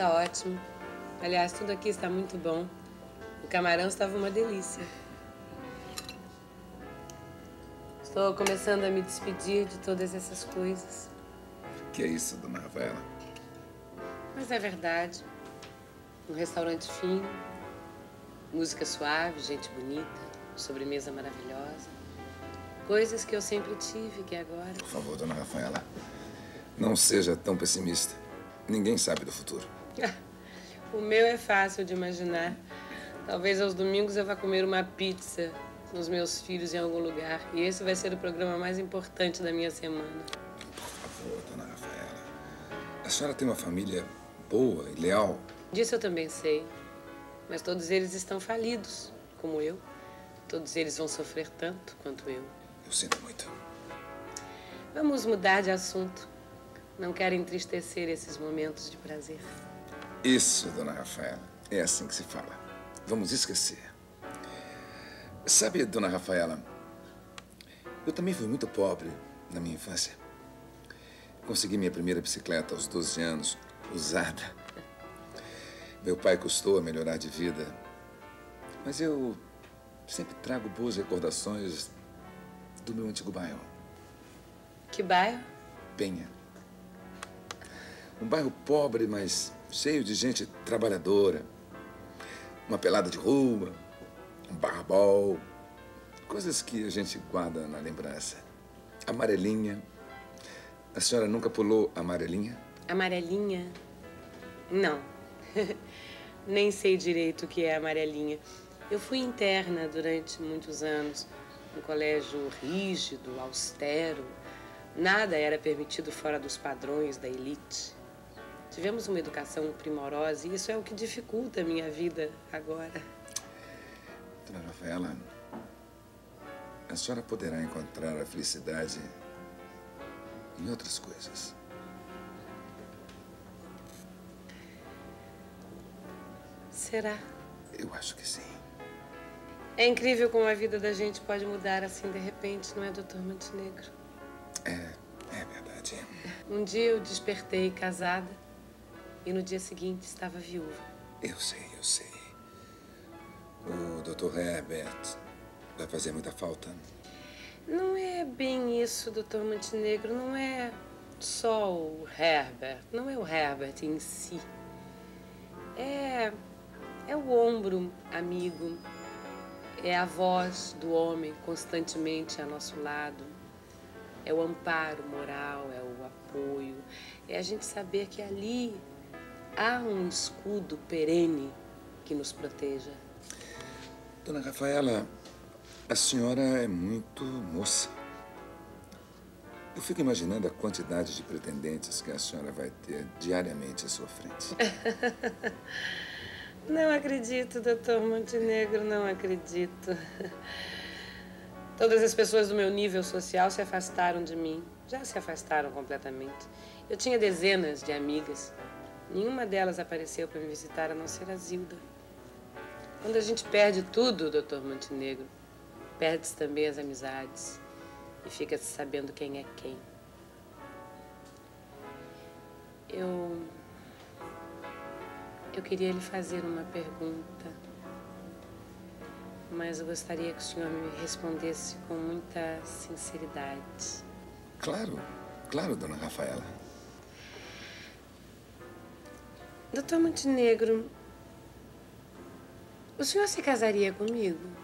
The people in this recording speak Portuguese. Tá ótimo. Aliás, tudo aqui está muito bom. O camarão estava uma delícia. Estou começando a me despedir de todas essas coisas. O que é isso, Dona Rafaela? Mas é verdade. Um restaurante fino, música suave, gente bonita, sobremesa maravilhosa. Coisas que eu sempre tive, que agora... Por favor, Dona Rafaela, não seja tão pessimista. Ninguém sabe do futuro. O meu é fácil de imaginar. Talvez aos domingos eu vá comer uma pizza com os meus filhos em algum lugar. E esse vai ser o programa mais importante da minha semana. Por favor, Dona Rafaela. A senhora tem uma família boa e leal. Disso eu também sei. Mas todos eles estão falidos, como eu. Todos eles vão sofrer tanto quanto eu. Eu sinto muito. Vamos mudar de assunto. Não quero entristecer esses momentos de prazer. Isso, Dona Rafaela. É assim que se fala. Vamos esquecer. Sabe, Dona Rafaela, eu também fui muito pobre na minha infância. Consegui minha primeira bicicleta aos 12 anos, usada. Meu pai custou a melhorar de vida, mas eu sempre trago boas recordações do meu antigo bairro. Que bairro? Penha. Um bairro pobre, mas cheio de gente trabalhadora. Uma pelada de rua, um barbol, coisas que a gente guarda na lembrança. Amarelinha. A senhora nunca pulou amarelinha? Amarelinha? Não. Nem sei direito o que é amarelinha. Eu fui interna durante muitos anos, num colégio rígido, austero. Nada era permitido fora dos padrões da elite. Tivemos uma educação primorosa e isso é o que dificulta a minha vida agora. Dona Rafaela, a senhora poderá encontrar a felicidade em outras coisas. Será? Eu acho que sim. É incrível como a vida da gente pode mudar assim de repente, não é, doutor Montenegro? É verdade. Um dia eu despertei casada. E no dia seguinte estava viúva. Eu sei. O doutor Herbert vai fazer muita falta. Não é bem isso, doutor Montenegro. Não é só o Herbert. Não é o Herbert em si. É o ombro amigo. É a voz do homem constantemente a nosso lado. É o amparo moral, é o apoio. É a gente saber que ali... há um escudo perene que nos proteja. Dona Rafaela, a senhora é muito moça. Eu fico imaginando a quantidade de pretendentes que a senhora vai ter diariamente à sua frente. Não acredito, doutor Montenegro, não acredito. Todas as pessoas do meu nível social se afastaram de mim. Já se afastaram completamente. Eu tinha dezenas de amigas. Nenhuma delas apareceu para me visitar, a não ser a Zilda. Quando a gente perde tudo, doutor Montenegro, perde-se também as amizades e fica-se sabendo quem é quem. Eu queria lhe fazer uma pergunta, mas eu gostaria que o senhor me respondesse com muita sinceridade. Claro, Dona Rafaela. Doutor Montenegro, o senhor se casaria comigo?